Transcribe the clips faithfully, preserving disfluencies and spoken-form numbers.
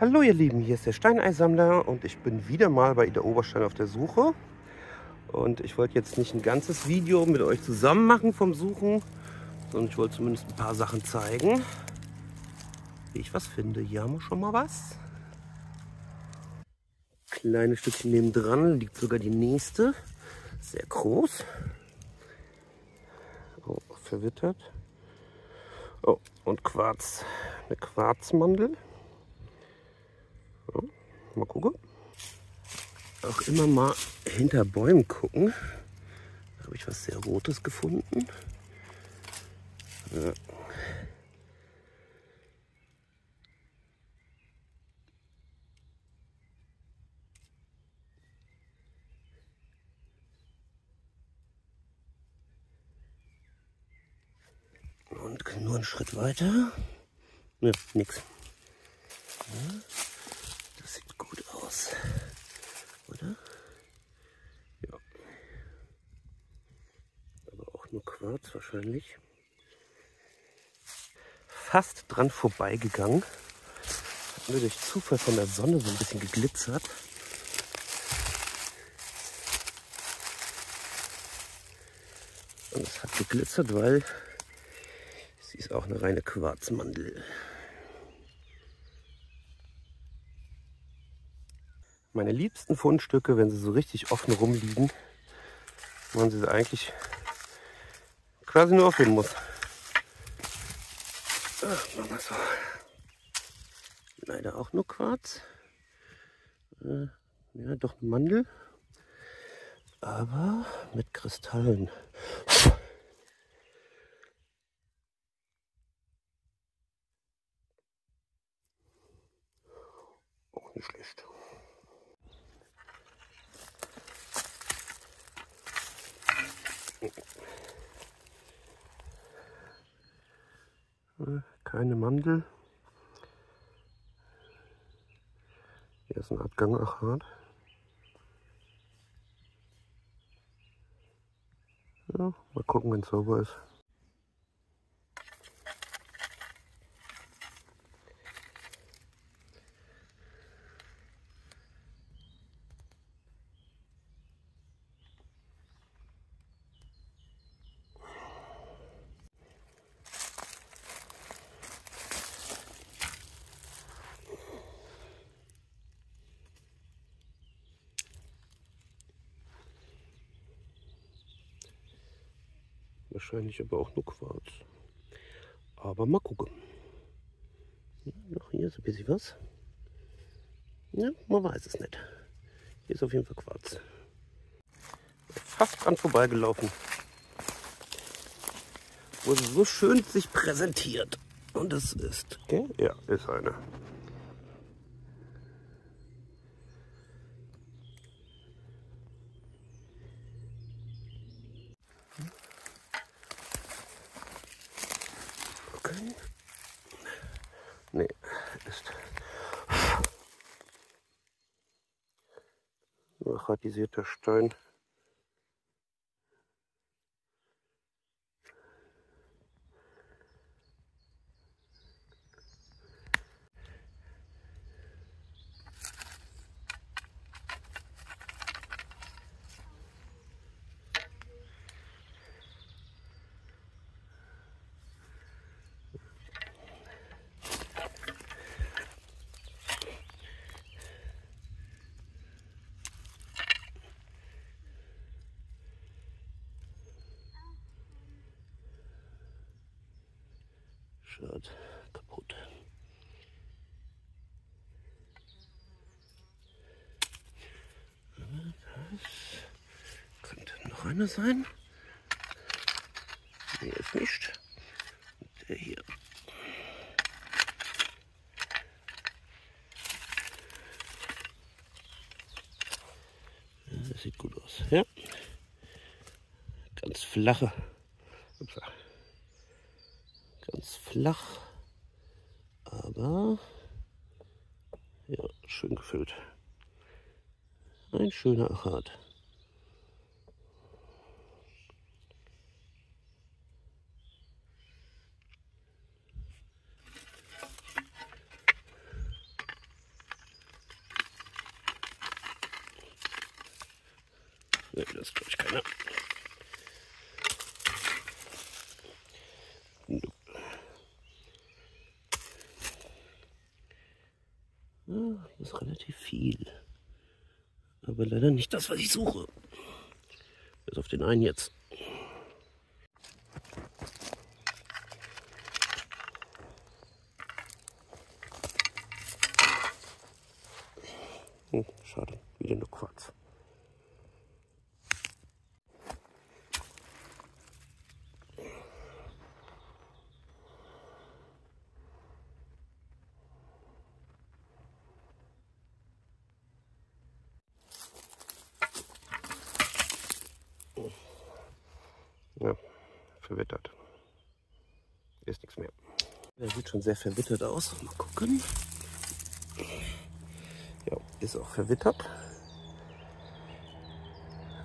Hallo ihr Lieben, hier ist der Steineisammler und ich bin wieder mal bei Idar-Oberstein auf der Suche. Und ich wollte jetzt nicht ein ganzes Video mit euch zusammen machen vom Suchen, sondern ich wollte zumindest ein paar Sachen zeigen, wie ich was finde. Hier haben wir schon mal was. Kleines Stückchen nebendran liegt sogar die nächste. Sehr groß. Oh, verwittert. Oh, und Quarz. Eine Quarzmandel. Mal gucken. Auch immer mal hinter Bäumen gucken. Da habe ich was sehr Rotes gefunden. Ja. Und nur einen Schritt weiter. Ne, nix. Ja. Das sieht gut aus, oder? Ja. Aber auch nur Quarz wahrscheinlich. Fast dran vorbeigegangen. Hat mir durch Zufall von der Sonne so ein bisschen geglitzert. Und es hat geglitzert, weil sie ist auch eine reine Quarzmandel. Meine liebsten Fundstücke, wenn sie so richtig offen rumliegen, man sie eigentlich quasi nur aufheben muss. Ach, machen wir so. Leider auch nur Quarz. Äh, ja, doch eine Mandel. Aber mit Kristallen. Auch nicht schlecht. Keine Mandel. Hier ist eine Art Achat. Ja, mal gucken, wenn es sauber ist. Wahrscheinlich aber auch nur Quarz. Aber mal gucken. Ja, noch hier ist ein bisschen was. Ja, man weiß es nicht. Hier ist auf jeden Fall Quarz. Fast dran vorbeigelaufen. Wo sie so schön sich präsentiert. Und es ist, okay? Ja, ist eine. Nee, ist achatisierter Stein. Shirt kaputt. Das könnte noch einer sein. Nee, ist nicht. Und der hier. Das sieht gut aus. Ja. Ganz flache. Ups. Ganz flach, aber ja, schön gefüllt. Ein schöner Achat. Nee, das glaube ich keiner. Ja, hier ist relativ viel. Aber leider nicht das, was ich suche. Bis auf den einen jetzt. Hm, schade, wieder nur Quarz. Ja, verwittert. Ist nichts mehr. Der sieht schon sehr verwittert aus. Mal gucken. Ja, ist auch verwittert.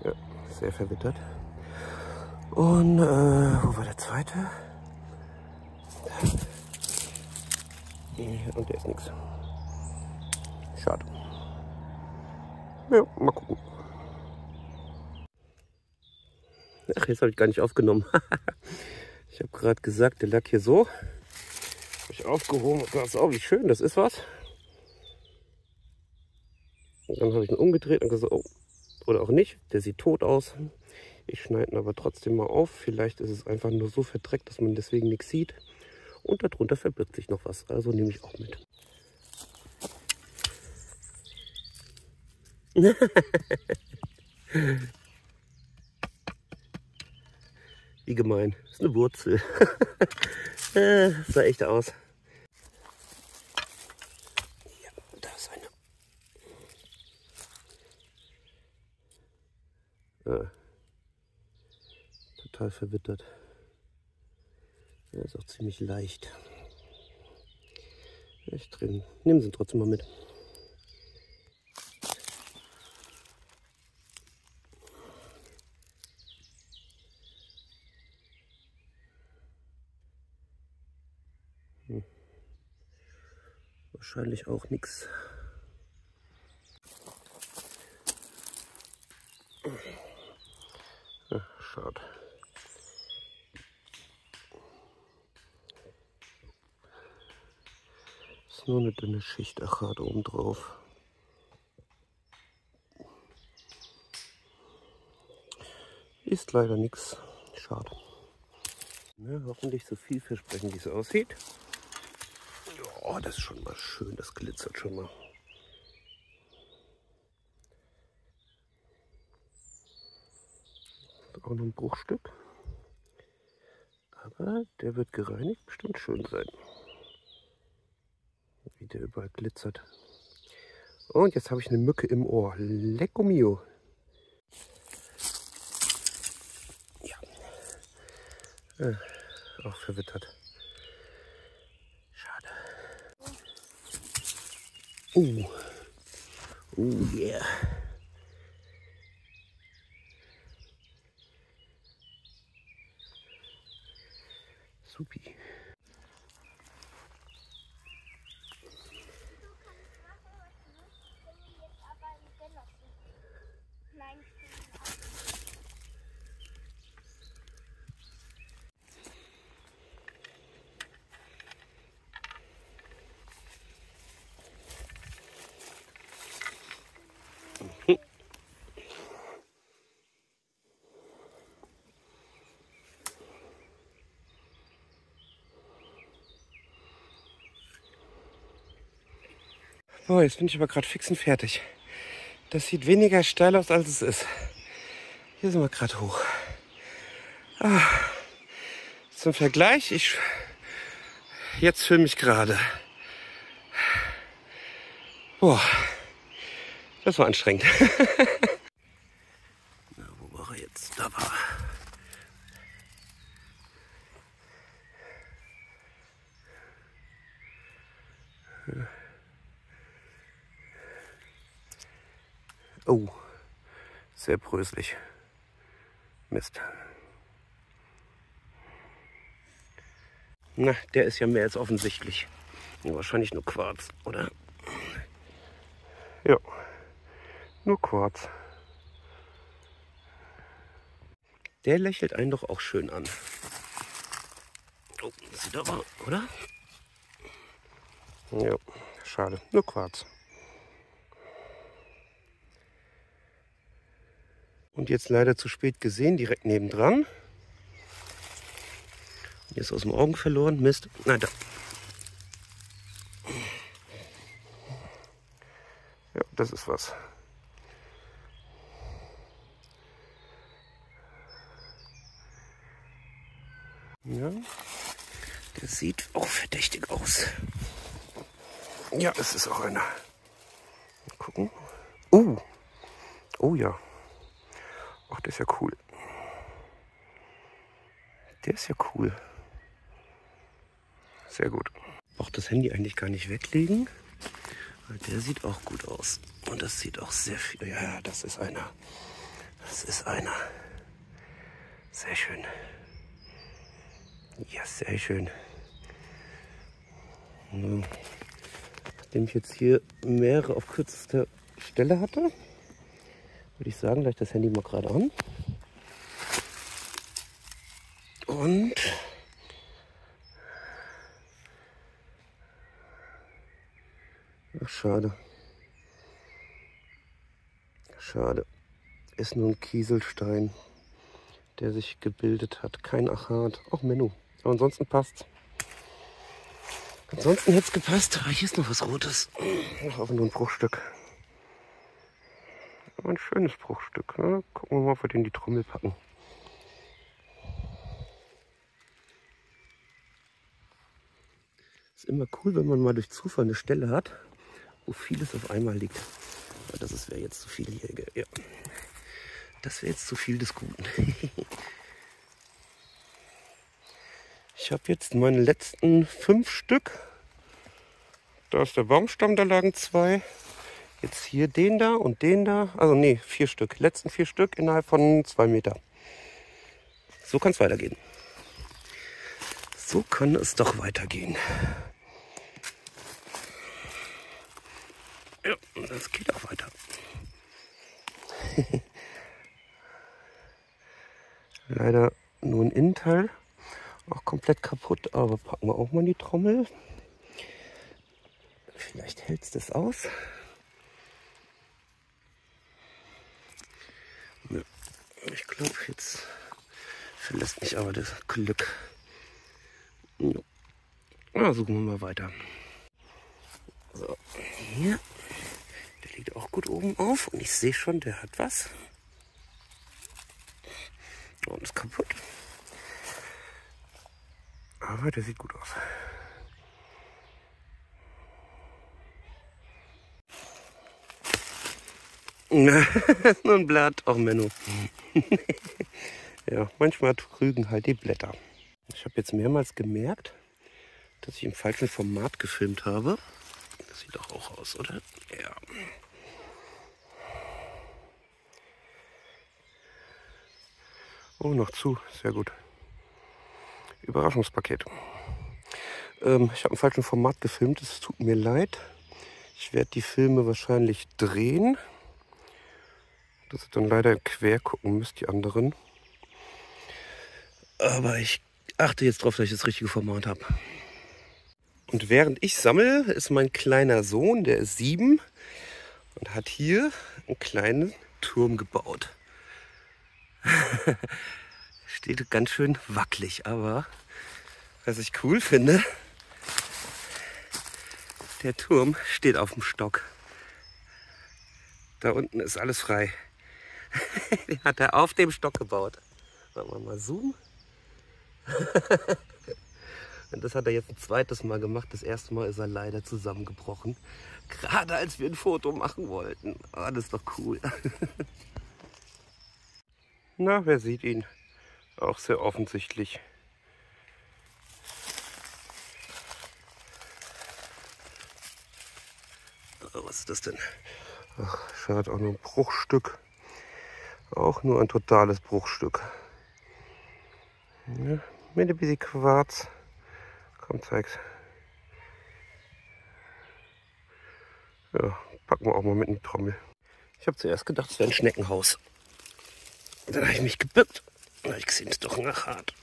Ja, sehr verwittert. Und äh, wo war der zweite? Und der ist nichts. Schade. Ja, mal gucken. Ach, jetzt habe ich gar nicht aufgenommen. Ich habe gerade gesagt, der lag hier so. Habe ich aufgehoben und gesagt, oh, wie schön, das ist was. Und dann habe ich ihn umgedreht und gesagt, oh, oder auch nicht, der sieht tot aus. Ich schneide ihn aber trotzdem mal auf. Vielleicht ist es einfach nur so verdreckt, dass man deswegen nichts sieht. Und darunter verbirgt sich noch was. Also nehme ich auch mit. Wie gemein. Das ist eine Wurzel. äh, sah echt aus. Ja, da ist eine. Ah. Total verwittert. Ja, ist auch ziemlich leicht. Ich drehe. Nehmen sie ihn trotzdem mal mit. Wahrscheinlich auch nichts. Ja, schade. Ist nur eine dünne Schicht Achat oben drauf. Ist leider nichts. Schade. Ja, hoffentlich so vielversprechend, wie es aussieht. Oh, das ist schon mal schön, das glitzert schon mal. Auch noch ein Bruchstück. Aber der wird gereinigt, bestimmt schön sein. Wie der überall glitzert. Und jetzt habe ich eine Mücke im Ohr. Lecco mio. Ja. Äh, auch verwittert. Oh, oh yeah. Supi. So, jetzt bin ich aber gerade fix und fertig. Das sieht weniger steil aus, als es ist. Hier sind wir gerade hoch. Ah, zum Vergleich, ich jetzt filme ich gerade. Boah, das war anstrengend. Na, wo war er jetzt? Da war er. Oh, sehr bröselig. Mist. Na, der ist ja mehr als offensichtlich. Wahrscheinlich nur Quarz, oder? Ja, nur Quarz. Der lächelt einen doch auch schön an. Oh, sieht aber, oder? Ja, schade. Nur Quarz. Und jetzt leider zu spät gesehen, direkt nebendran. Jetzt aus dem Augen verloren, Mist. Nein, da. Ja, das ist was. Ja, der sieht auch verdächtig aus. Ja, es ist auch einer. Mal gucken. Oh, oh ja. Ach, der ist ja cool. Der ist ja cool. Sehr gut. Auch das Handy eigentlich gar nicht weglegen. Weil der sieht auch gut aus. Und das sieht auch sehr viel. Ja, das ist einer. Das ist einer. Sehr schön. Ja, sehr schön. Nachdem ich jetzt hier mehrere auf kürzester Stelle hatte, würde ich sagen, gleich das Handy mal gerade an. Und ach, schade. Schade. Ist nur ein Kieselstein, der sich gebildet hat. Kein Achat. Auch Menno. Aber ansonsten passt. Ansonsten hätte es gepasst. Aber hier ist noch was Rotes. Ach, aber nur ein Bruchstück. Aber ein schönes Bruchstück. Ne? Gucken wir mal, ob wir den in die Trommel packen. Ist immer cool, wenn man mal durch Zufall eine Stelle hat, wo vieles auf einmal liegt. Aber das wäre jetzt zu viel hier. Ja. Das wäre jetzt zu viel des Guten. Ich habe jetzt meine letzten fünf Stück. Da ist der Baumstamm, da lagen zwei. Jetzt hier den da und den da. Also nee, vier Stück. Letzten vier Stück innerhalb von zwei Meter. So kann es weitergehen. So kann es doch weitergehen. Ja, das geht auch weiter. Leider nur ein Innenteil. Auch komplett kaputt, aber packen wir auch mal in die Trommel. Vielleicht hält es das aus. Ich glaube, jetzt verlässt mich aber das Glück. Ja, suchen wir mal weiter. So, hier. Der liegt auch gut oben auf und ich sehe schon, der hat was. Und ist kaputt. Aber der sieht gut aus. Nur ein Blatt, auch Menno. Ja, manchmal trügen halt die Blätter. Ich habe jetzt mehrmals gemerkt, dass ich im falschen Format gefilmt habe. Das sieht doch auch aus, oder? Ja. Oh, noch zu. Sehr gut. Überraschungspaket. Ähm, ich habe im falschen Format gefilmt. Es tut mir leid. Ich werde die Filme wahrscheinlich drehen. Dass ihr dann leider quer gucken müsst, die anderen. Aber ich achte jetzt darauf, dass ich das richtige Format habe. Und während ich sammle, ist mein kleiner Sohn, der ist sieben, und hat hier einen kleinen Turm gebaut. Steht ganz schön wackelig, aber was ich cool finde, der Turm steht auf dem Stock. Da unten ist alles frei. Den hat er auf dem Stock gebaut. Machen wir mal zoomen. Und das hat er jetzt ein zweites Mal gemacht. Das erste Mal ist er leider zusammengebrochen. Gerade als wir ein Foto machen wollten. Oh, das ist doch cool. Na, wer sieht ihn? Auch sehr offensichtlich. Oh, was ist das denn? Ach, schade, auch nur ein Bruchstück. Auch nur ein totales Bruchstück. Ja, mit ein bisschen Quarz. Komm, zeig's. Ja, packen wir auch mal mit in die Trommel. Ich habe zuerst gedacht, es wäre ein Schneckenhaus. Dann habe ich mich gebückt. Gleich sind doch nach hart.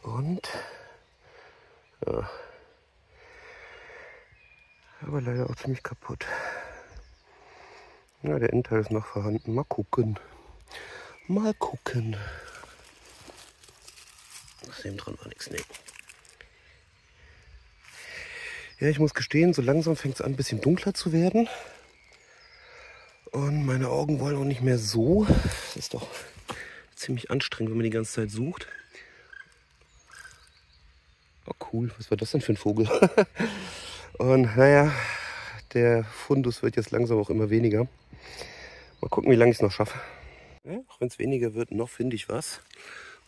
Und ja. Aber leider auch ziemlich kaputt. Ja, der Endteil ist noch vorhanden. Mal gucken. Mal gucken. Aus dem dran war nichts. Nee. Ja, ich muss gestehen, so langsam fängt es an, ein bisschen dunkler zu werden. Und meine Augen wollen auch nicht mehr so. Das ist doch ziemlich anstrengend, wenn man die ganze Zeit sucht. Oh cool, was war das denn für ein Vogel? Und naja, der Fundus wird jetzt langsam auch immer weniger. Mal gucken, wie lange ich es noch schaffe. Ja, auch wenn es weniger wird, noch finde ich was.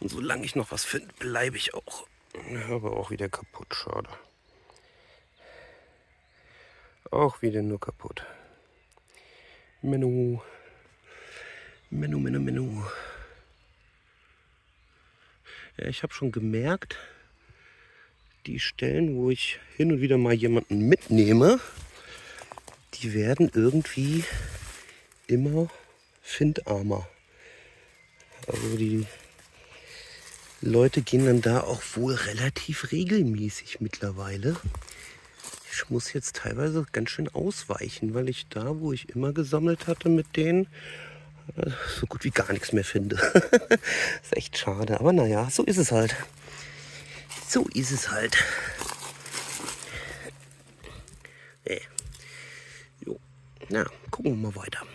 Und solange ich noch was finde, bleibe ich auch. Ja, aber auch wieder kaputt, schade. Auch wieder nur kaputt. Menno. Menno, Menno, Menno. Ja, ich habe schon gemerkt, die Stellen, wo ich hin und wieder mal jemanden mitnehme, die werden irgendwie immer findarmer. Also die Leute gehen dann da auch wohl relativ regelmäßig mittlerweile. Ich muss jetzt teilweise ganz schön ausweichen, weil ich da, wo ich immer gesammelt hatte mit denen, so gut wie gar nichts mehr finde. Ist echt schade, aber naja, so ist es halt. So ist es halt. Nee. Jo. Na, gucken wir mal weiter.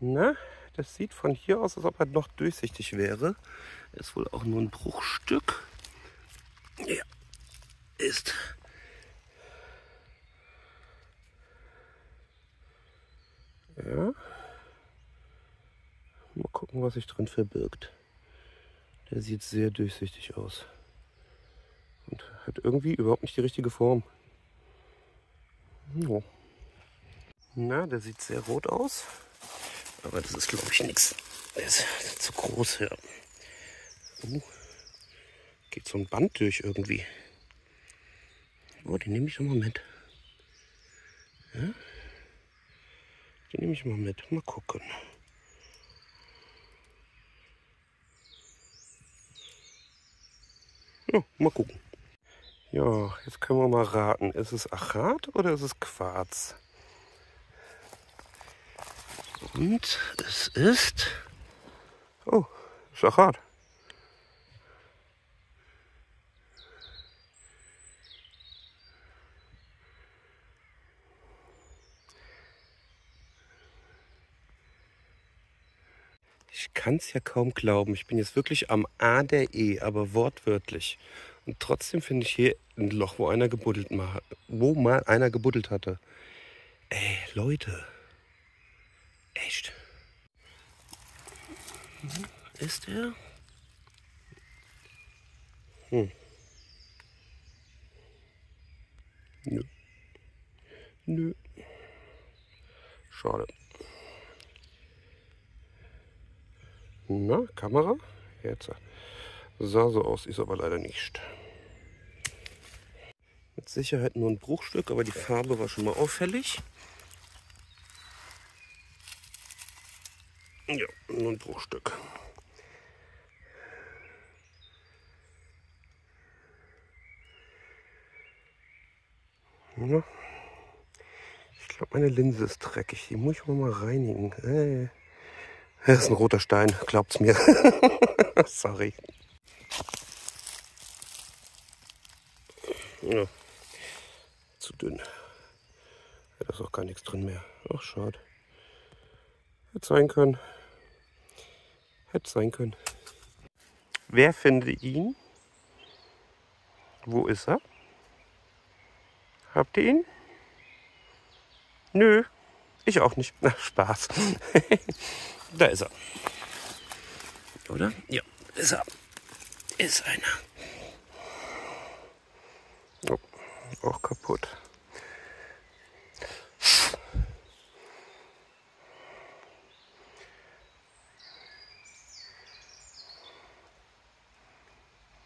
Na, das sieht von hier aus, als ob er noch durchsichtig wäre. Ist wohl auch nur ein Bruchstück. Ja, ist... Ja. Mal gucken, was sich drin verbirgt. Der sieht sehr durchsichtig aus. Und hat irgendwie überhaupt nicht die richtige Form. No. Na, der sieht sehr rot aus. Aber das ist, glaube ich, nichts. Der ist zu groß, ja. Uh, geht so ein Band durch irgendwie. Oh, den nehme ich nochmal mit. Ja. Den nehme ich mal mit. Mal gucken. Ja, mal gucken. Ja, jetzt können wir mal raten. Ist es Achat oder ist es Quarz? Und es ist... Oh, es ist Achat. Ich kann es ja kaum glauben. Ich bin jetzt wirklich am A der E, aber wortwörtlich. Und trotzdem finde ich hier ein Loch, wo einer gebuddelt mal, wo mal einer gebuddelt hatte. Ey, Leute. Echt. Ist er? Hm. Nö. Nö. Schade. Na, Kamera? Jetzt sah so aus, ist aber leider nicht. Mit Sicherheit nur ein Bruchstück, aber die Farbe war schon mal auffällig. Ja, nur ein Bruchstück. Na, ich glaube, meine Linse ist dreckig. Die muss ich mal reinigen. Hey. Das ist ein roter Stein, glaubt's mir. Sorry. Ja, zu dünn. Da ist auch gar nichts drin mehr. Ach, schade. Hätte sein können. Hätte sein können. Wer findet ihn? Wo ist er? Habt ihr ihn? Nö, ich auch nicht. Na, Spaß. Da ist er. Oder? Ja, ist er. Ist einer. Oh, auch kaputt.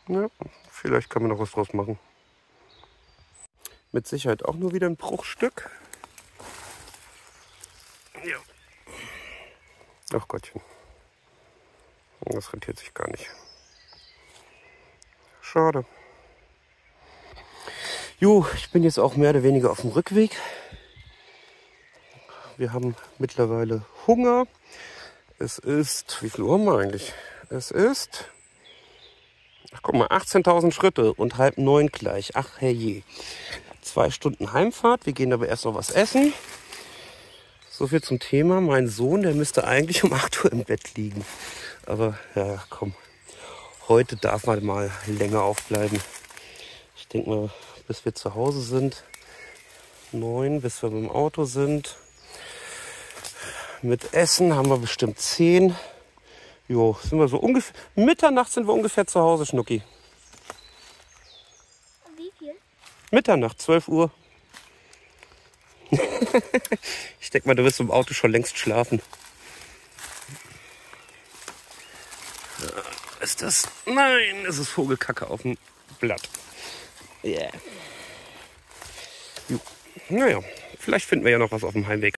Ja, vielleicht kann man noch was draus machen. Mit Sicherheit auch nur wieder ein Bruchstück. Ja. Ach Gottchen. Das rentiert sich gar nicht. Schade. Jo, ich bin jetzt auch mehr oder weniger auf dem Rückweg. Wir haben mittlerweile Hunger. Es ist, wie viel Uhr haben wir eigentlich? Es ist, ach guck mal, achtzehntausend Schritte und halb neun gleich. Ach herrje. Zwei Stunden Heimfahrt. Wir gehen aber erst noch was essen. So viel zum Thema. Mein Sohn, der müsste eigentlich um acht Uhr im Bett liegen. Aber ja, komm. Heute darf man mal länger aufbleiben. Ich denke mal, bis wir zu Hause sind. neun, bis wir mit dem Auto sind. Mit Essen haben wir bestimmt zehn. Jo, sind wir so ungefähr. Mitternacht sind wir ungefähr zu Hause, Schnucki. Wie viel? Mitternacht, zwölf Uhr. Ich denke mal, du wirst im Auto schon längst schlafen. Ist das? Nein, es ist Vogelkacke auf dem Blatt. Yeah. Jo. Naja, vielleicht finden wir ja noch was auf dem Heimweg.